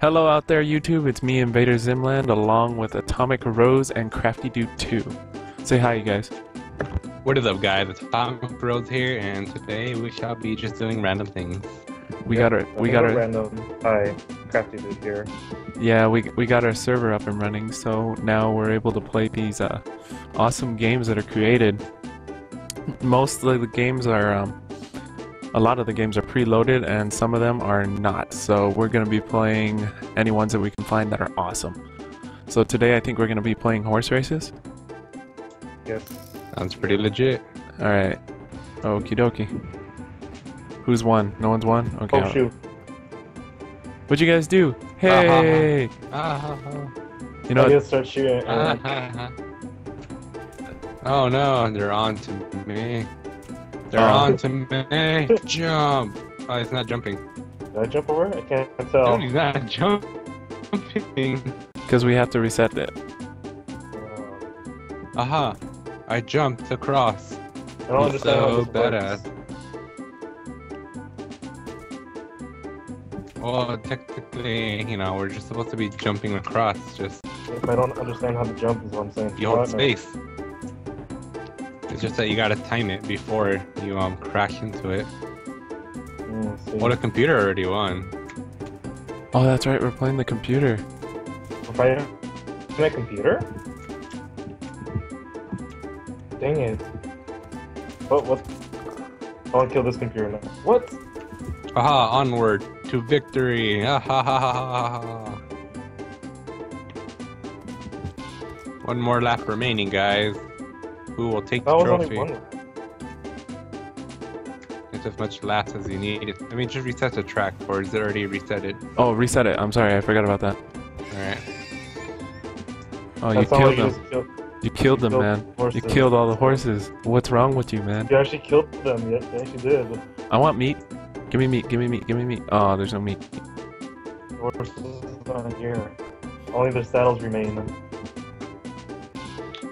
Hello out there YouTube, it's me Invader Zim Land along with Atomic Rose and Crafty Dude 2. Say hi you guys. What is up guys, it's Atomic Rose here and today we shall be just doing random things. We got our random hi, Crafty Dude here. Yeah, we got our server up and running, so now we're able to play these awesome games that are created. Mostly the games are a lot of the games are preloaded and some of them are not, so we're going to be playing any ones that we can find that are awesome. So today I think we're going to be playing horse races? Yes. Sounds pretty legit. Alright. Okie dokie. Who's won? No one's won? Okay. Oh shoot. What'd you guys do? Hey! You know, I just start shooting. Oh no, they're on to me. They're on to me. Jump! Oh, it's not jumping. Did I jump over? I can't tell. No, he's not jumping. Because we have to reset it. Aha! I jumped across. I just so badass. Well, technically, you know, we're just supposed to be jumping across. Just. If I don't understand how to jump, is what I'm saying. You hold space. It's just that you gotta time it before you crash into it. Well, the computer already won. Oh, that's right. We're playing the computer. We're playing my computer. Dang it! What? I want to kill this computer now. What? Aha! Onward to victory! Ah, ha, ha, ha, ha. One more lap remaining, guys. Who will take the trophy? It's as much laps as you need. I mean, just reset the track, or is it already resetted? Oh, reset it. I'm sorry, I forgot about that. Alright. Oh, you killed them. You killed them, man. You killed all the horses. What's wrong with you, man? You actually killed them. Yes, you actually did. I want meat. Give me meat. Give me meat. Give me meat. Oh, there's no meat. Horses on here. Only the saddles remain.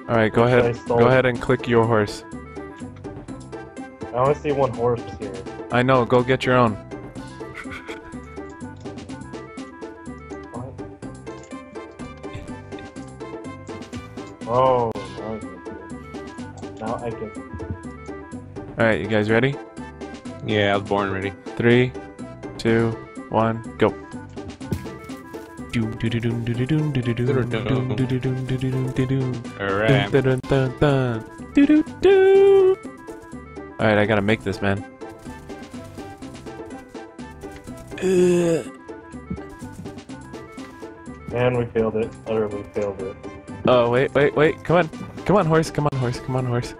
All right, go ahead. Go ahead and click your horse. I only see one horse here. I know. Go get your own. What? Oh. Now I can. All right, you guys ready? Yeah, I was born ready. 3, 2, 1, go. Alright. Alright, I gotta make this, man. Man, we failed it. Utterly failed it. Oh, wait, wait, wait. Come on. Come on, horse. Come on, horse. Come on, horse.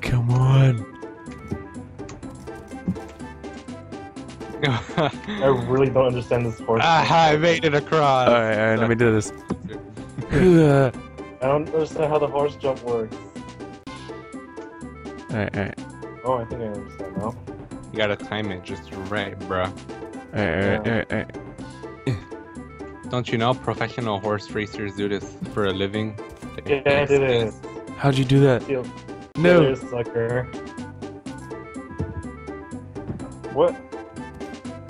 Come on. I really don't understand this horse. I made it across. Alright, let me do this. I don't understand how the horse jump works. Alright. Oh, I think I understand now. You gotta time it just right, bruh. Alright. Don't you know professional horse racers do this for a living? Yeah, I did it. How'd you do that? No. You sucker. What?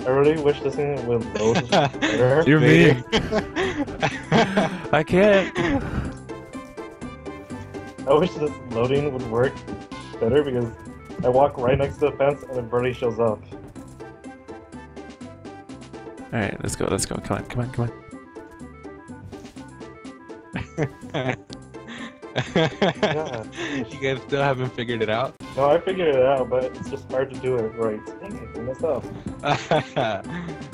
I really wish this thing would load better. You're mean. I can't. I wish this loading would work better because I walk right next to the fence and it barely shows up. Alright, let's go. Come on, come on, come on. Yeah. You guys still haven't figured it out? No, I figured it out, but it's just hard to do it right. Dang it, I messed up.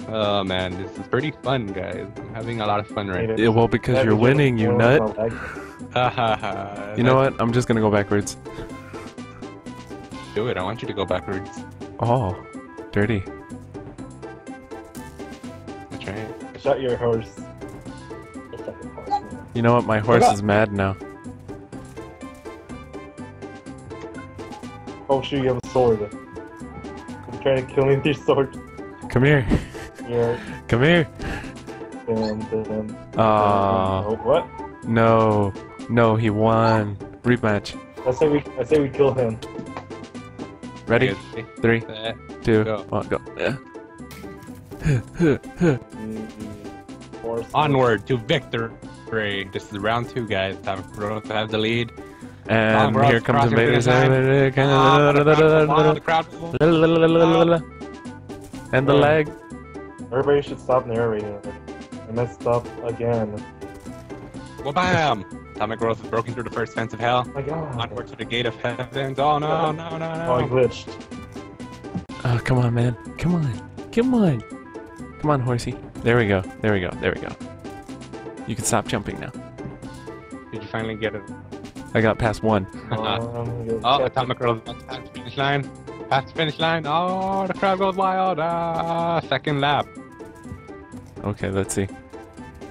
Oh man, this is pretty fun, guys. I'm having a lot of fun right now. Yeah, well, because you're winning, you nut. You know what? I'm just gonna go backwards. Do it. I want you to go backwards. Oh, dirty. That's right. Shut your horse. You know what? My horse is mad now. Oh shoot, you have a sword. You're trying to kill me with your sword. Come here. Yeah. Come here. What? No. No, he won. Rematch. I say we kill him. Ready? 3, 2, 1, go. Onward to victory. This is round 2, guys. Time for Corona to have the lead. And here comes Invader Zim. And the lag. Everybody should stop narrating. I messed up again. Well, bam! Atomic Rose has broken through the first fence of hell. Oh my God. Onward to the gate of heaven. Oh no, no, no, no. Oh, I glitched. Oh, come on, man. Come on. Come on. Come on, horsey. There we go. There we go. There we go. You can stop jumping now. Did you finally get it? I got past 1. Oh, Atomic Rose past the finish line. Past the finish line. Oh, the crowd goes wild. Second lap. Okay, let's see.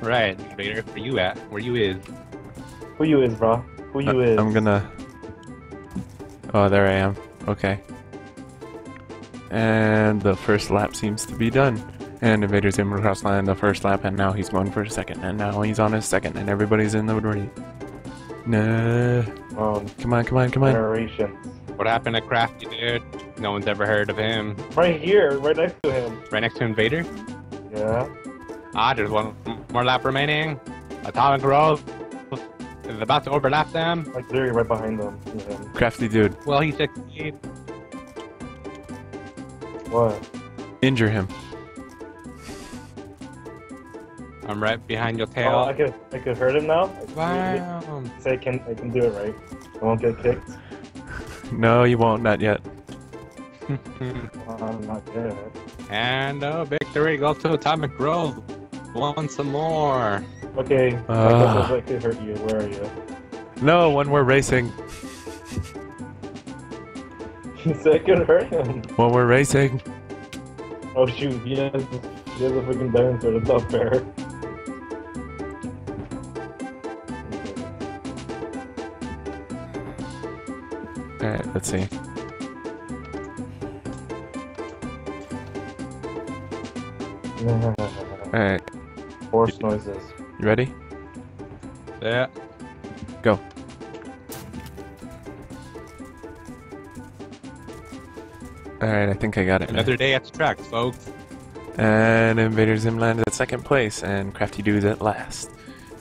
Right, Vader, where you at? Where you is? Who you is, bro? Who you is? I'm gonna... Oh, there I am. Okay. And the first lap seems to be done. And Invader Zim crossed line the first lap, and now he's going for a second, and now he's on his second, and everybody's in the race. Nah. Come on, come on, come on. Generations. What happened to Crafty Dude? No one's ever heard of him. Right here, right next to him. Right next to Invader? Yeah. Ah, there's one more lap remaining. Atomic Rose is about to overlap them. Like literally right behind them. Yeah. Crafty Dude. Well, he succeeded. What? Injure him. I'm right behind your tail. Oh, I could hurt him now. Wow. Say, I can do it right. I won't get kicked. No, you won't. Not yet. Not yet. And a victory goes to Atomic Rose. Want some more? Okay. I could hurt you. Where are you? No, when we're racing. He said I could hurt him. When we're racing. Oh shoot! He has a freaking dinosaur. That's not fair. Alright, let's see. Alright. Force noises. You ready? Yeah. Go. Alright, I think I got it. Another day at the track, folks. And Invader Zim Land at second place, and Crafty Dude's at last.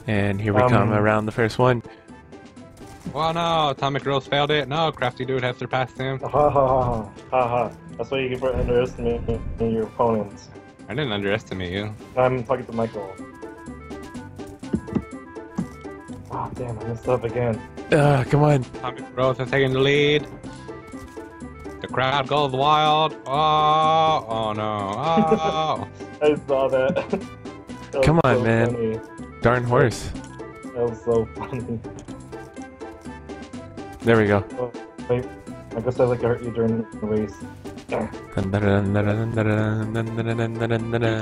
And here we come around the first one. Oh no, Atomic Rose failed it. No, Crafty Dude has surpassed him. Ha ha ha ha ha. That's why you can underestimate your opponents. I didn't underestimate you. I'm talking to Michael. Oh damn, I messed up again. Come on. Atomic Rose has taken the lead. The crowd goes wild. Oh, oh no. Oh. I saw that. That come on, so man. Funny. Darn horse. That was so funny. There we go. Oh, wait. I guess I like to hurt you during the race. You can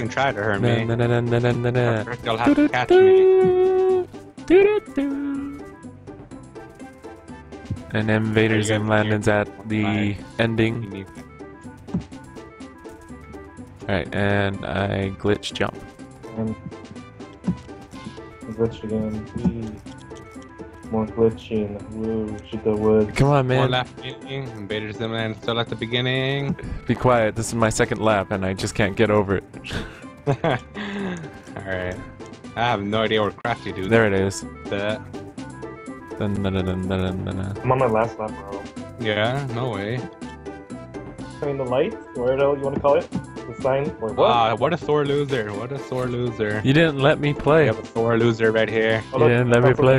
try to hurt me. You'll have to catch me. And Invader Zim Landon's at the ending. Alright, and I glitch jump. I glitched again. More glitching. Woo, shoot the wood. Come on, man. More lap beginning. Invader Zim Land still at the beginning. Be quiet. This is my second lap, and I just can't get over it. Alright. I have no idea where Crafty Dude is. There it is. That. I'm on my last lap, bro. Yeah, no way. I mean, the light? Where do you want to call it? The sign? Or what? What a sore loser. What a sore loser. You didn't let me play. You have a sore loser right here. Oh, look, you didn't let me play.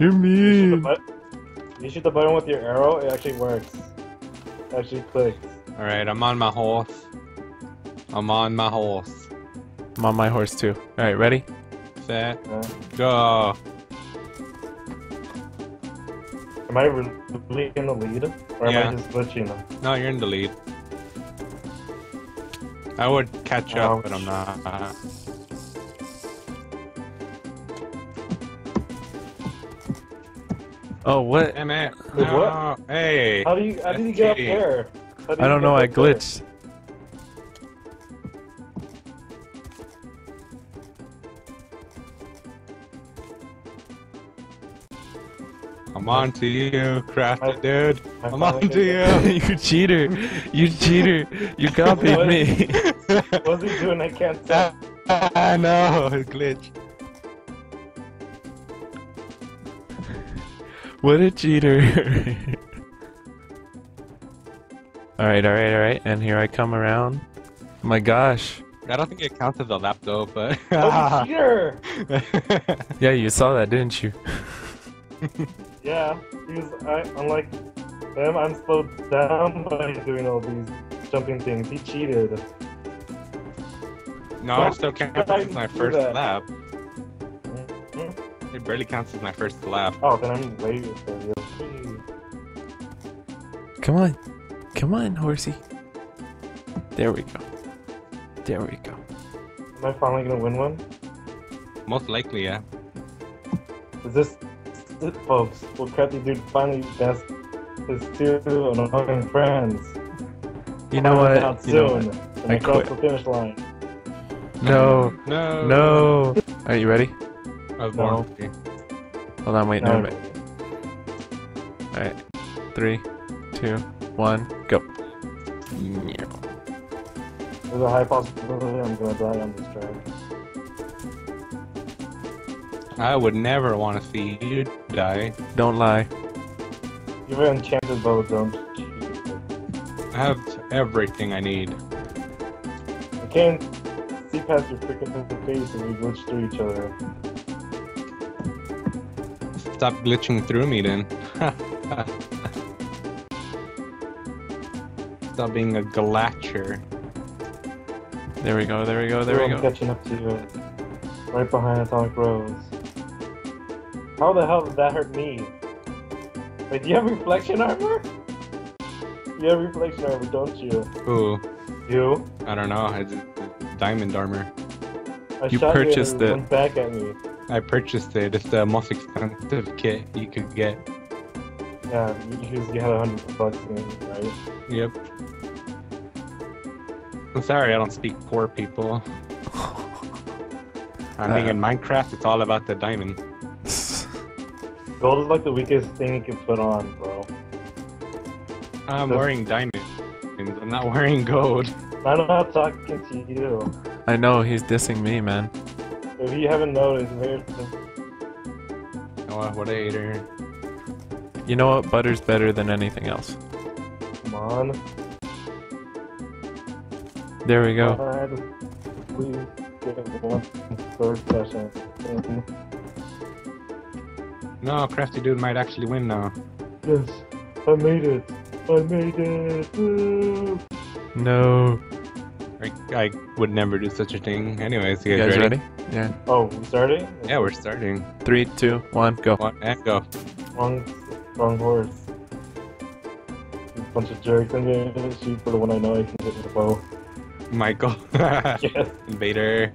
You're mean. You shoot the button with your arrow, it actually works. It actually clicks. Alright, I'm on my horse. I'm on my horse. I'm on my horse too. Alright, ready? Set. Yeah. Go. Am I really in the lead? Or am I just glitching? No, you're in the lead. I would catch up, but I'm not. Oh, what? Damn it. Wait, what? No. Hey! How did you get up there? I don't know, I glitched. I'm on to you, Crafty Dude. I'm on to you. You cheater. You cheater. You copied me. What's he doing? I can't tell. I know, glitch. What a cheater. Alright, alright, alright, and here I come around. Oh my gosh. I don't think it counted the lap though, but... Oh, sure! Yeah, you saw that, didn't you? Yeah, because unlike them, I'm slowed down by doing all these jumping things. He cheated. No, it still counts as my first lap. It barely counts as my first lap. Oh, then I'm waiting for you. Come on. Come on, horsey. There we go. There we go. Am I finally gonna win one? Most likely, yeah. Is this it, folks? Will Crafty Dude finally best his two annoying friends? You know what? Out you soon, know what? I quit. The finish line. No. No. No. Are you ready? No. Hold on, wait, no. Alright. 3, 2, 1, go. Yeah. There's a high possibility I'm gonna die on this track. I would never want to see you die. Don't lie. You're an enchanted bow, don't cheat. I have everything I need. I can't see past your freaking face and we glitch through each other. Stop glitching through me then. Stop being a glatcher. There we go, there we go, there we go. I'm catching up to you. Right behind Atomic Rose. How the hell did that hurt me? Wait, do you have reflection armor? You have reflection armor, don't you? Who? You? I don't know, it's diamond armor. You purchased it. Went back at me. I purchased it. It's the most expensive kit you could get. Yeah, you had $100 in it, right? Yep. I'm sorry, I don't speak poor people. I think in Minecraft, it's all about the diamond. Gold is like the weakest thing you can put on, bro. I'm wearing diamonds. I'm not wearing gold. I'm not talking to you. I know, he's dissing me, man. If you haven't noticed, here's the... Oh, what I ate here. You know what? Butter's better than anything else. Come on. There we go. Please get one third session. No, Crafty Dude might actually win now. Yes, I made it. I made it. Woo. No. I would never do such a thing. Anyways, you guys ready? Yeah. Oh, we're starting? Yeah, we're starting. 3, 2, 1, go. And go. Wrong horse. Bunch of jerks. I'm gonna shoot for the one I know I can get with the bow. Michael. Yes. Invader.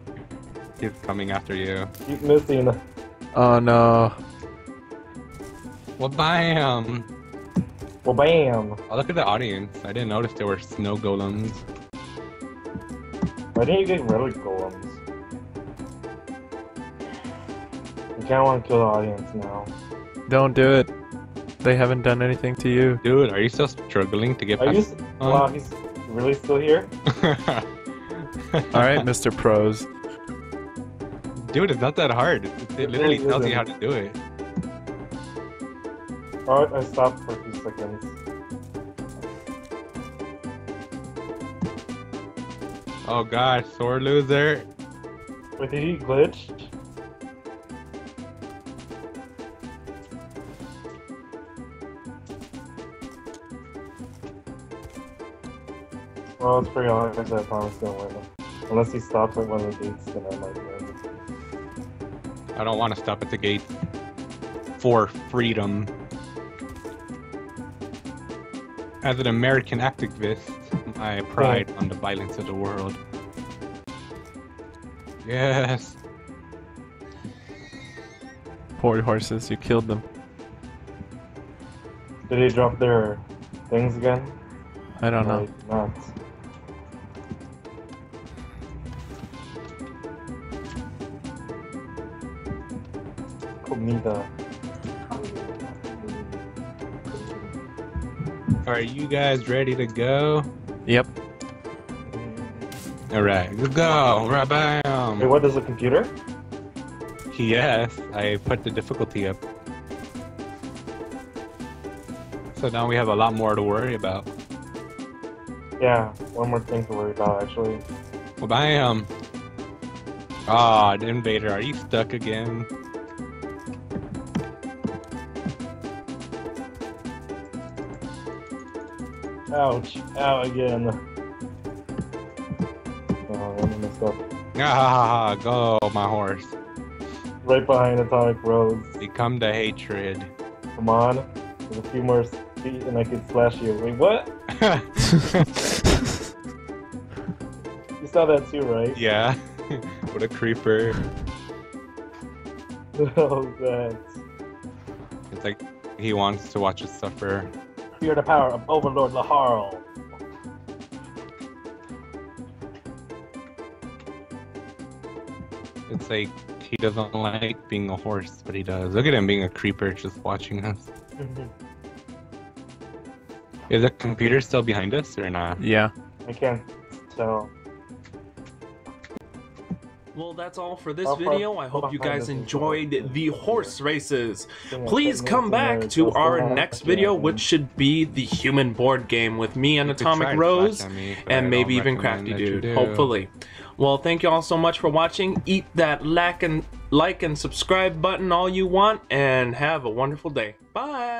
He's coming after you. Keep missing. Oh no. Well, bam. Well, bam. Oh, look at the audience. I didn't notice there were snow golems. Why didn't you get rid of golems? You kinda wanna kill the audience now. Don't do it. They haven't done anything to you. Dude, are you still struggling to get past? Wow, he's really still here? Alright, Mr. Pros. Dude, it's not that hard. It literally tells you how to do it. Alright, I stopped for a few seconds. Oh gosh, sore loser. Wait, did he glitch? Well, it's pretty obvious that I promise don't win. Unless he stops at one of the gates, then I might win. I don't want to stop at the gate. For freedom. As an American activist, I pride on the violence of the world. Yes. Poor horses, you killed them. Did they drop their things again? I don't know. Not. Comida. Are you guys ready to go? Yep. Alright, go! Right, bam! Wait, what is the computer? Yes, I put the difficulty up. So now we have a lot more to worry about. Yeah, one more thing to worry about, actually. Well, bye, Ah, the Invader, are you stuck again? Ouch, out again. Oh, I messed up. Ah, go, my horse. Right behind Atomic Rose. Become the hatred. Come on, there's a few more feet and I can slash you. Wait, what? You saw that too, right? Yeah. What a creeper. Oh, that. It's like he wants to watch us suffer. Fear the power of Overlord Laharl. It's like he doesn't like being a horse, but he does. Look at him being a creeper, just watching us. Is the computer still behind us or not? Yeah. I can't tell. Well, that's all for this video. I hope you guys enjoyed the horse races. Please come back to our next video, which should be the human board game with me and Atomic Rose, and maybe even Crafty Dude, hopefully. Well, thank you all so much for watching. Eat that like and subscribe button all you want, and have a wonderful day. Bye!